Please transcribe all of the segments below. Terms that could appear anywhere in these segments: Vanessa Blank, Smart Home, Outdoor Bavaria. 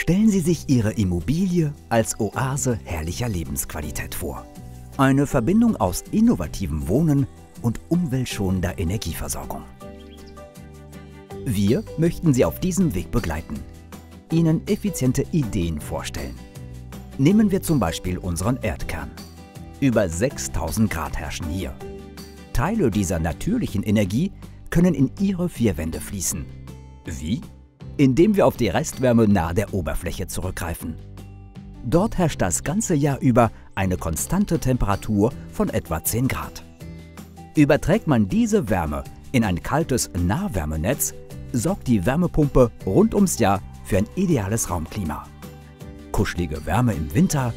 Stellen Sie sich Ihre Immobilie als Oase herrlicher Lebensqualität vor. Eine Verbindung aus innovativem Wohnen und umweltschonender Energieversorgung. Wir möchten Sie auf diesem Weg begleiten, Ihnen effiziente Ideen vorstellen. Nehmen wir zum Beispiel unseren Erdkern. Über 6000 Grad herrschen hier. Teile dieser natürlichen Energie können in Ihre vier Wände fließen. Wie? Indem wir auf die Restwärme nahe der Oberfläche zurückgreifen. Dort herrscht das ganze Jahr über eine konstante Temperatur von etwa 10 Grad. Überträgt man diese Wärme in ein kaltes Nahwärmenetz, sorgt die Wärmepumpe rund ums Jahr für ein ideales Raumklima. Kuschelige Wärme im Winter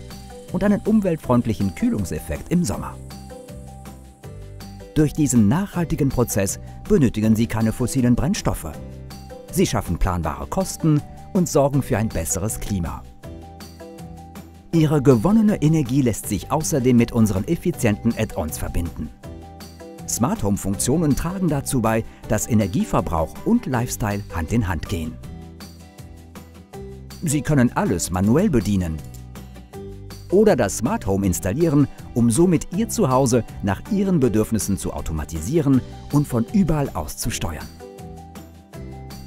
und einen umweltfreundlichen Kühlungseffekt im Sommer. Durch diesen nachhaltigen Prozess benötigen Sie keine fossilen Brennstoffe. Sie schaffen planbare Kosten und sorgen für ein besseres Klima. Ihre gewonnene Energie lässt sich außerdem mit unseren effizienten Add-ons verbinden. Smart Home-Funktionen tragen dazu bei, dass Energieverbrauch und Lifestyle Hand in Hand gehen. Sie können alles manuell bedienen oder das Smart Home installieren, um somit Ihr Zuhause nach Ihren Bedürfnissen zu automatisieren und von überall aus zu steuern.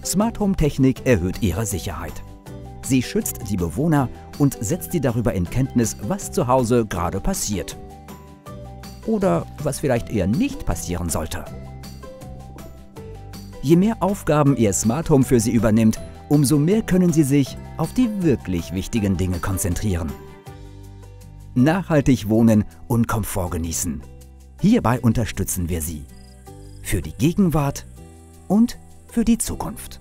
Smart Home Technik erhöht Ihre Sicherheit. Sie schützt die Bewohner und setzt sie darüber in Kenntnis, was zu Hause gerade passiert. Oder was vielleicht eher nicht passieren sollte. Je mehr Aufgaben Ihr Smart Home für Sie übernimmt, umso mehr können Sie sich auf die wirklich wichtigen Dinge konzentrieren. Nachhaltig wohnen und Komfort genießen. Hierbei unterstützen wir Sie. Für die Gegenwart und für die Zukunft.